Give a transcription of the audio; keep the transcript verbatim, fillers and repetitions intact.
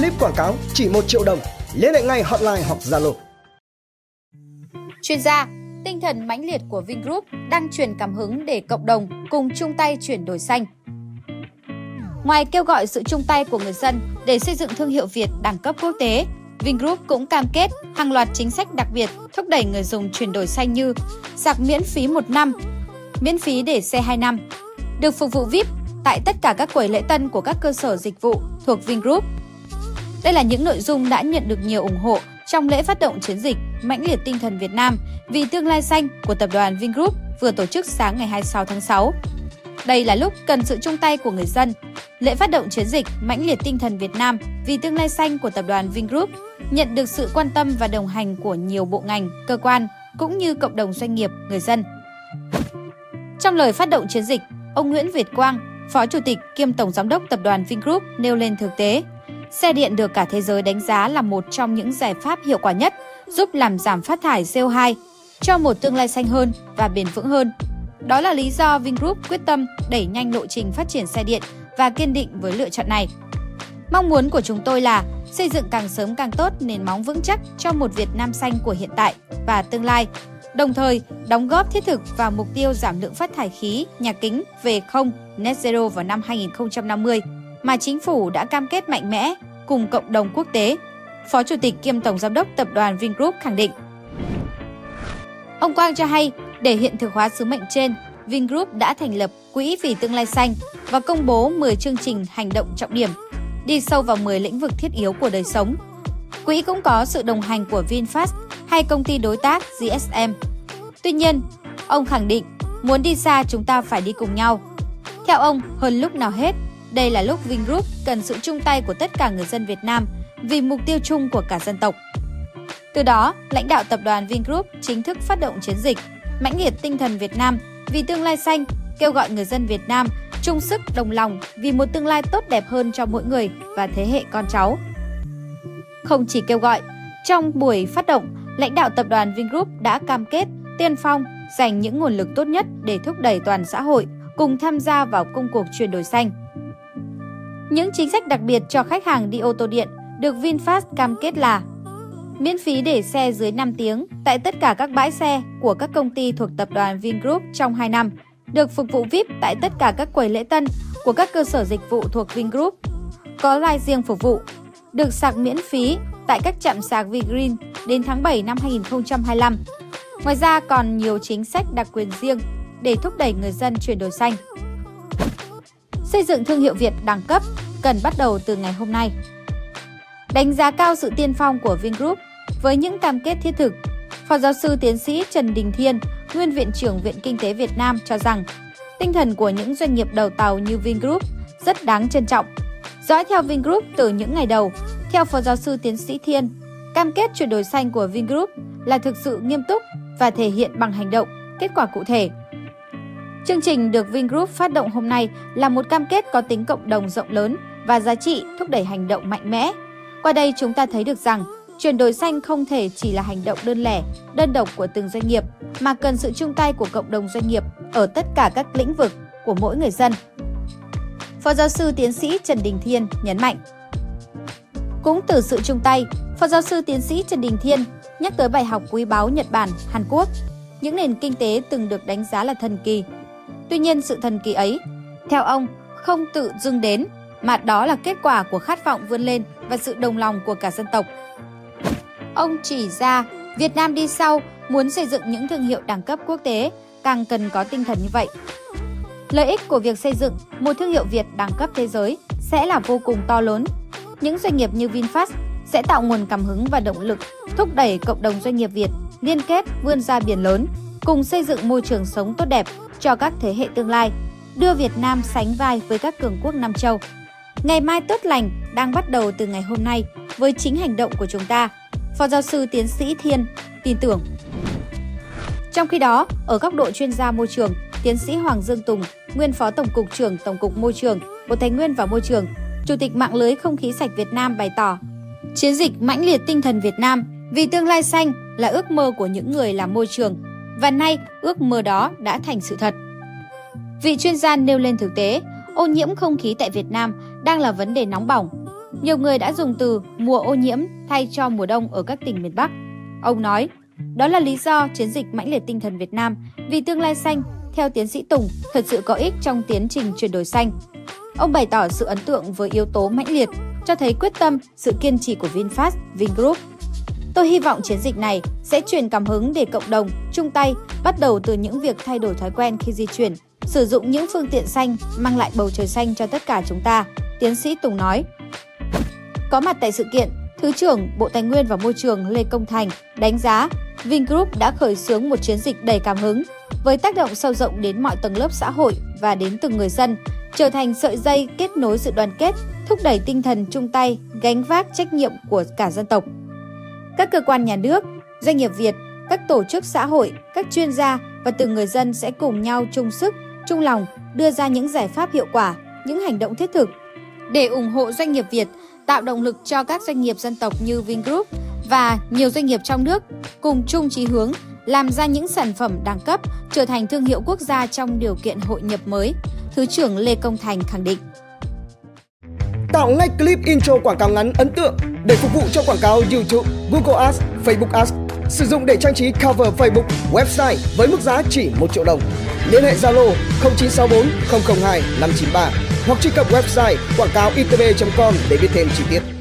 clip quảng cáo chỉ một triệu đồng, liên hệ ngay hotline hoặc Zalo. Chuyên gia, tinh thần mãnh liệt của Vingroup đang truyền cảm hứng để cộng đồng cùng chung tay chuyển đổi xanh. Ngoài kêu gọi sự chung tay của người dân để xây dựng thương hiệu Việt đẳng cấp quốc tế, Vingroup cũng cam kết hàng loạt chính sách đặc biệt thúc đẩy người dùng chuyển đổi xanh như sạc miễn phí một năm, miễn phí để xe hai năm, được phục vụ vi ai pi tại tất cả các quầy lễ tân của các cơ sở dịch vụ thuộc Vingroup. Đây là những nội dung đã nhận được nhiều ủng hộ trong lễ phát động chiến dịch mãnh liệt tinh thần Việt Nam vì tương lai xanh của tập đoàn Vingroup vừa tổ chức sáng ngày hai mươi sáu tháng sáu. Đây là lúc cần sự chung tay của người dân. Lễ phát động chiến dịch mãnh liệt tinh thần Việt Nam vì tương lai xanh của tập đoàn Vingroup nhận được sự quan tâm và đồng hành của nhiều bộ ngành, cơ quan cũng như cộng đồng doanh nghiệp, người dân. Trong lời phát động chiến dịch, ông Nguyễn Việt Quang, Phó Chủ tịch kiêm Tổng Giám đốc Tập đoàn Vingroup nêu lên thực tế, xe điện được cả thế giới đánh giá là một trong những giải pháp hiệu quả nhất giúp làm giảm phát thải xê o hai cho một tương lai xanh hơn và bền vững hơn. Đó là lý do Vingroup quyết tâm đẩy nhanh lộ trình phát triển xe điện và kiên định với lựa chọn này. Mong muốn của chúng tôi là xây dựng càng sớm càng tốt nền móng vững chắc cho một Việt Nam xanh của hiện tại và tương lai, đồng thời đóng góp thiết thực vào mục tiêu giảm lượng phát thải khí nhà kính về không net zero vào năm hai nghìn không trăm năm mươi mà chính phủ đã cam kết mạnh mẽ cùng cộng đồng quốc tế, Phó Chủ tịch kiêm Tổng Giám đốc Tập đoàn Vingroup khẳng định. Ông Quang cho hay, để hiện thực hóa sứ mệnh trên, Vingroup đã thành lập Quỹ vì tương lai xanh và công bố mười chương trình hành động trọng điểm, đi sâu vào mười lĩnh vực thiết yếu của đời sống. Quỹ cũng có sự đồng hành của VinFast hay công ty đối tác giê ét em. Tuy nhiên, ông khẳng định muốn đi xa chúng ta phải đi cùng nhau. Theo ông, hơn lúc nào hết, đây là lúc Vingroup cần sự chung tay của tất cả người dân Việt Nam vì mục tiêu chung của cả dân tộc. Từ đó, lãnh đạo tập đoàn Vingroup chính thức phát động chiến dịch mãnh liệt tinh thần Việt Nam vì tương lai xanh, kêu gọi người dân Việt Nam chung sức đồng lòng vì một tương lai tốt đẹp hơn cho mỗi người và thế hệ con cháu. Không chỉ kêu gọi, trong buổi phát động, lãnh đạo tập đoàn Vingroup đã cam kết tiên phong dành những nguồn lực tốt nhất để thúc đẩy toàn xã hội cùng tham gia vào công cuộc chuyển đổi xanh. Những chính sách đặc biệt cho khách hàng đi ô tô điện được VinFast cam kết là miễn phí để xe dưới năm tiếng tại tất cả các bãi xe của các công ty thuộc tập đoàn Vingroup trong hai năm, được phục vụ vi ai pi tại tất cả các quầy lễ tân của các cơ sở dịch vụ thuộc Vingroup, có line riêng phục vụ, được sạc miễn phí tại các trạm sạc V-Green đến tháng bảy năm hai nghìn không trăm hai mươi lăm. Ngoài ra còn nhiều chính sách đặc quyền riêng để thúc đẩy người dân chuyển đổi xanh. Xây dựng thương hiệu Việt đẳng cấp cần bắt đầu từ ngày hôm nay. Đánh giá cao sự tiên phong của Vingroup với những cam kết thiết thực, Phó Giáo sư Tiến sĩ Trần Đình Thiên, Nguyên Viện trưởng Viện Kinh tế Việt Nam cho rằng tinh thần của những doanh nghiệp đầu tàu như Vingroup rất đáng trân trọng. Dõi theo Vingroup từ những ngày đầu, theo Phó Giáo sư Tiến sĩ Thiên, cam kết chuyển đổi xanh của Vingroup là thực sự nghiêm túc và thể hiện bằng hành động, kết quả cụ thể. Chương trình được Vingroup phát động hôm nay là một cam kết có tính cộng đồng rộng lớn và giá trị thúc đẩy hành động mạnh mẽ. Qua đây chúng ta thấy được rằng chuyển đổi xanh không thể chỉ là hành động đơn lẻ, đơn độc của từng doanh nghiệp mà cần sự chung tay của cộng đồng doanh nghiệp ở tất cả các lĩnh vực của mỗi người dân. Phó Giáo sư Tiến sĩ Trần Đình Thiên nhấn mạnh. Cũng từ sự chung tay, Phó Giáo sư Tiến sĩ Trần Đình Thiên nhắc tới bài học quý báu Nhật Bản, Hàn Quốc, những nền kinh tế từng được đánh giá là thần kỳ. Tuy nhiên sự thần kỳ ấy, theo ông, không tự dưng đến, mà đó là kết quả của khát vọng vươn lên và sự đồng lòng của cả dân tộc. Ông chỉ ra Việt Nam đi sau muốn xây dựng những thương hiệu đẳng cấp quốc tế càng cần có tinh thần như vậy. Lợi ích của việc xây dựng một thương hiệu Việt đẳng cấp thế giới sẽ là vô cùng to lớn. Những doanh nghiệp như VinFast sẽ tạo nguồn cảm hứng và động lực thúc đẩy cộng đồng doanh nghiệp Việt liên kết vươn ra biển lớn, cùng xây dựng môi trường sống tốt đẹp cho các thế hệ tương lai, đưa Việt Nam sánh vai với các cường quốc Nam Châu. Ngày mai tốt lành đang bắt đầu từ ngày hôm nay với chính hành động của chúng ta, Phó Giáo sư Tiến sĩ Thiên tin tưởng. Trong khi đó, ở góc độ chuyên gia môi trường, Tiến sĩ Hoàng Dương Tùng, Nguyên Phó Tổng cục trưởng Tổng cục Môi trường, Bộ Tài nguyên và Môi trường, Chủ tịch Mạng lưới Không khí sạch Việt Nam bày tỏ, chiến dịch mãnh liệt tinh thần Việt Nam vì tương lai xanh là ước mơ của những người làm môi trường, và nay ước mơ đó đã thành sự thật. Vị chuyên gia nêu lên thực tế, ô nhiễm không khí tại Việt Nam đang là vấn đề nóng bỏng. Nhiều người đã dùng từ mùa ô nhiễm thay cho mùa đông ở các tỉnh miền Bắc. Ông nói, đó là lý do chiến dịch mãnh liệt tinh thần Việt Nam vì tương lai xanh, theo tiến sĩ Tùng, thật sự có ích trong tiến trình chuyển đổi xanh. Ông bày tỏ sự ấn tượng với yếu tố mãnh liệt, cho thấy quyết tâm, sự kiên trì của VinFast, Vingroup. Tôi hy vọng chiến dịch này sẽ truyền cảm hứng để cộng đồng, chung tay, bắt đầu từ những việc thay đổi thói quen khi di chuyển, sử dụng những phương tiện xanh, mang lại bầu trời xanh cho tất cả chúng ta, tiến sĩ Tùng nói. Có mặt tại sự kiện, Thứ trưởng Bộ Tài nguyên và Môi trường Lê Công Thành đánh giá Vingroup đã khởi xướng một chiến dịch đầy cảm hứng, với tác động sâu rộng đến mọi tầng lớp xã hội và đến từng người dân, trở thành sợi dây kết nối sự đoàn kết, thúc đẩy tinh thần chung tay, gánh vác trách nhiệm của cả dân tộc. Các cơ quan nhà nước, doanh nghiệp Việt, các tổ chức xã hội, các chuyên gia và từng người dân sẽ cùng nhau chung sức, chung lòng đưa ra những giải pháp hiệu quả, những hành động thiết thực để ủng hộ doanh nghiệp Việt, tạo động lực cho các doanh nghiệp dân tộc như Vingroup và nhiều doanh nghiệp trong nước cùng chung chí hướng làm ra những sản phẩm đẳng cấp, trở thành thương hiệu quốc gia trong điều kiện hội nhập mới, Thứ trưởng Lê Công Thành khẳng định. Tạo ngay clip intro quảng cáo ngắn ấn tượng để phục vụ cho quảng cáo YouTube, Google Ads, Facebook Ads, sử dụng để trang trí cover Facebook, website với mức giá chỉ một triệu đồng. Liên hệ Zalo không chín sáu bốn không không hai năm chín ba hoặc truy cập website quảng cáo i tê bê chấm com để biết thêm chi tiết.